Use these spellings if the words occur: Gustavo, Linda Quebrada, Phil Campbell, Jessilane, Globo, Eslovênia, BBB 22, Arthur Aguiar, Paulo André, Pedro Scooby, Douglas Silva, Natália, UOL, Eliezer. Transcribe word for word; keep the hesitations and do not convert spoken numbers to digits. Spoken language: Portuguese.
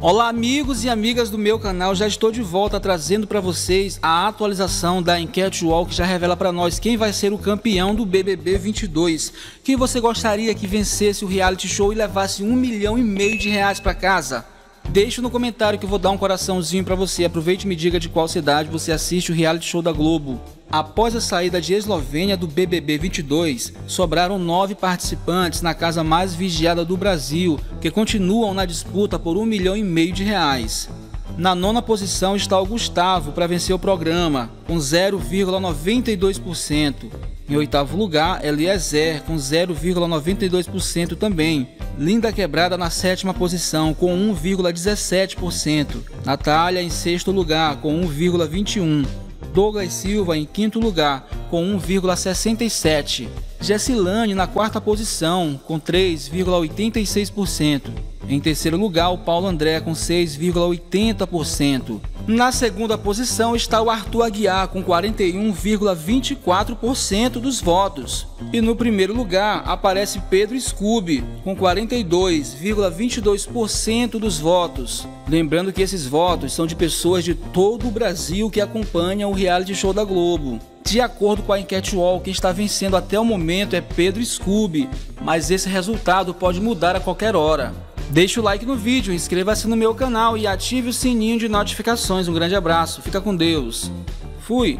Olá amigos e amigas do meu canal, já estou de volta trazendo para vocês a atualização da Enquete U O L, que já revela para nós quem vai ser o campeão do B B B vinte e dois. Quem você gostaria que vencesse o reality show e levasse um milhão e meio de reais para casa? Deixa no comentário que eu vou dar um coraçãozinho para você. Aproveite e me diga de qual cidade você assiste o reality show da Globo. Após a saída de Eslovênia do B B B vinte e dois, sobraram nove participantes na casa mais vigiada do Brasil, que continuam na disputa por um milhão e meio de reais. Na nona posição está o Gustavo para vencer o programa, com zero vírgula noventa e dois por cento. Em oitavo lugar, Eliezer, com zero vírgula noventa e dois por cento também. Linda Quebrada na sétima posição, com um vírgula dezessete por cento. Natália em sexto lugar, com um vírgula vinte e um por cento. Douglas Silva em quinto lugar, com um vírgula sessenta e sete por cento. Jessilane na quarta posição, com três vírgula oitenta e seis por cento. Em terceiro lugar, o Paulo André, com seis vírgula oitenta por cento. Na segunda posição está o Arthur Aguiar, com quarenta e um vírgula vinte e quatro por cento dos votos. E no primeiro lugar aparece Pedro Scooby, com quarenta e dois vírgula vinte e dois por cento dos votos. Lembrando que esses votos são de pessoas de todo o Brasil que acompanham o reality show da Globo. De acordo com a Enquete U O L, quem está vencendo até o momento é Pedro Scooby, mas esse resultado pode mudar a qualquer hora. Deixe o like no vídeo, inscreva-se no meu canal e ative o sininho de notificações. Um grande abraço, fica com Deus. Fui!